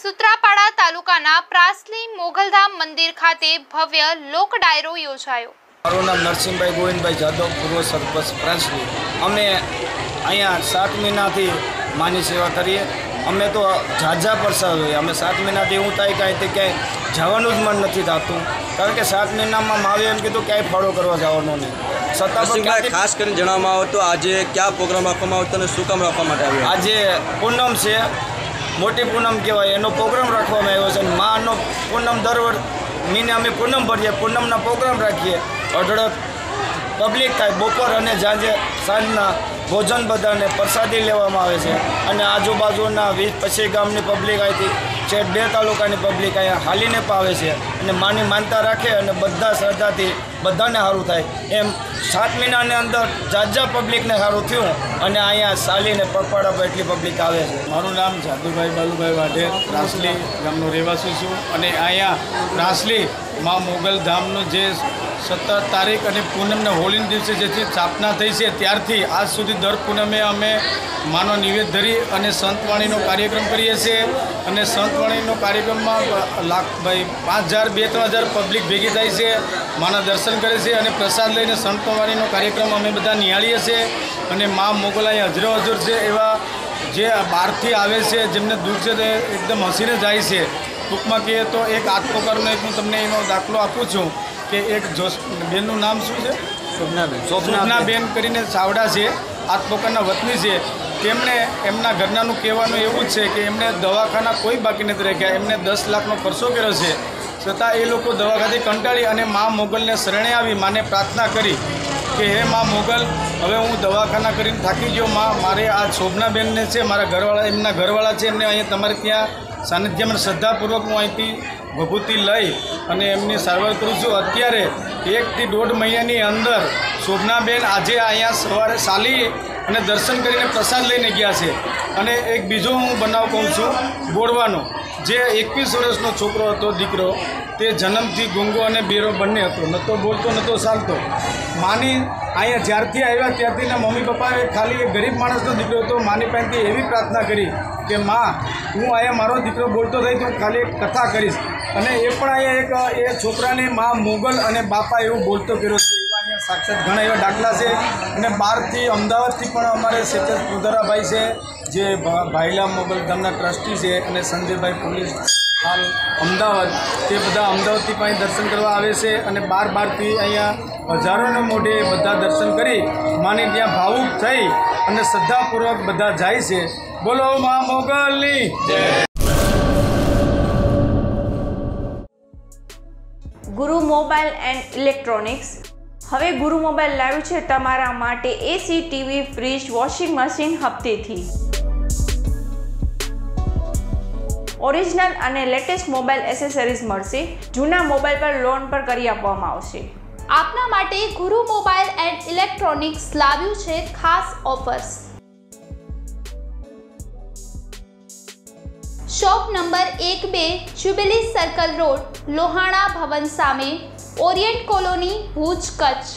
સુત્રાપાડા તાલુકાના પ્રાસલી મોગલધામ મંદિર ખાતે ભવ્ય લોક ડાયરો યોજાયો। મારું નામ નરસિંહભાઈ ગોવિંદભાઈ જાદવ, પૂર્વ સરપંચ પ્રાસલી। અમે અહીંયા 7 મહિનાથી માની સેવા કરીએ। અમે તો ઝાઝા પરસાદ હોઈએ। અમે 7 મહિનાથી હું થાય કાંઈ ક્યાંય જવાનું જ મન નથી થતું, કારણ કે 7 મહિનામાં માવે એમ કીધું ક્યાંય ફાળો કરવા જવાનો નહીં। खास कर आज क्या प्रोग्राम आप आज पूनम से मोटी पूनम कहवाय प्रोग्राम रखा। माँ नो पूनम दर महीने अमे पूनम भरीए, पूनम प्रोग्राम राखीए। अढळ पब्लिक थाय बपोर अने जांजे सांजना भोजन बधाने प्रसादी लेवामां आवे छे अने आजूबाजूना 20-25 गामनी पब्लिक आवी छे। 2 तालुकानी पब्लिक आया हालीने पावे छे अने मानी मानता राखे अने बधा श्रद्धाथी बधाने सारूं थाय एम 7 महीनाने अंदर जाजा पब्लिकने सारूं थयुं अने अहींया सालीने पगपाड़ा पर एटली पब्लिक आवे छे। मारुं नाम जादुभाई बालुभाई वाढेर, रासली गामनो रहेवासी छुं अने अहींया रासली मां मोगल धामनो जे 17 तारीख और पूनमने होली दिवसे जी स्थापना थी से त्यारथी आज सुधी दर पूनमें अमे मानो निवेद धरी और संतवाणीनो कार्यक्रम करीए छीए। संतवाणीनो कार्यक्रम में लाख भाई 5000 2-3000 पब्लिक भेगी थाय छे, माना दर्शन करे छे अने प्रसाद लईने संतवाणीनो कार्यक्रम अमे बधा निहाळीए छीए। अने माँ मोगलाए हजरो हजूर छे एवा जे बहारथी आवे छे, जेमने दूर छे ते एकदम हसीने जाय छे। टूंक में कहिए तो एक आत्मकरुण एक हूँ तमने एनो दाखलो आपू छूँ कि एक जोश बेनू नाम शू है शोभनाबेन, शोभनाबेन करीने छावड़ा से आत्मकरुणना वतनी से। तेमने एमना घरना कहेवानुं एवुं ज छे कि एमने दवाखाना कोई बाकी नहीं राख्या। एमने 10 लाखनो खर्चो कर्यो छे, छतां ए लोको दवाखानाथी कंटाळी अने माँ मोगलने शरणे आवी माने प्रार्थना करी कि हे माँ मोगल, हवे हूँ दवाखाना करीने थाकी गयो माँ, मारे आ शोभनाबेन ने छे मारा घरवाळा एमना घरवाळा छे एमने अहीं तमारे त्यां सानिध्य में श्रद्धापूर्वक हूँ अँ थी भभूति लई और एमने सारवार करूँ छूँ। अत्यारे 1-1.5 महीनानी अंदर शोभनाबेन आजे अँ सवारे साली अने दर्शन करीने प्रसाद लईने गया छे। अने एक बीजो हूँ बनाव कहूँ छूं बोरवानो, जे 21 वर्षनो छोकरो हतो दीकरो ते जन्मथी गूंगो अने बेरो बने हतो, नतो बोलतो नतो चालतो। मानी अँ ज्यारथी आव्या त्यारथी मम्मी पप्पाए खाली एक गरीब माणसनो दीकरो हतो, मानी पासेथी एवी प्रार्थना करी कि माँ हूँ आया मारो दीकरो बोलतो थई तो खाली एक कथा करीश। अने ए पण आया एक ए छोकराने माँ मोगल अने बापा एवुं बोलतो कर्यो छे। साक्षात घणा एवा दाखला छे। अने बारथी अमदावादथी पण अमारे सेतज पुदराभाई छे जे भाईला मोगल गामना ट्रस्टी छे अने संजयभाई पुलिस हाल अमदावाद ते बधा अमदावादथी पण दर्शन करवा आवे छे अने बार-बारथी अहींया हजारोने मोढे बधा दर्शन करी माने त्यां भावुक थई अने श्रद्धापूर्वक बधा जाय छे। बोलो मां मोगलनी जय। गुरु मोबाइल एंड इलेक्ट्रॉनिक्स हवे गुरु मोबाइल लाव्यु छे तमारा माटे AC, TV, fridge, washing machine हप्तेथी। ओरिजिनल अने लेटेस्ट मोबाइल एसेसरीज मळशे। जूना मोबाइल पर लोन पर करी आपवामां आवशे। आपना माटे गुरु मोबाइल एंड इलेक्ट्रॉनिक्स लाव्यु छे खास offers. Shop number 1-2 jubilee circle road, Lohana Bhavan सामे, ओरिएंट कॉलोनी, भूज, कच्छ।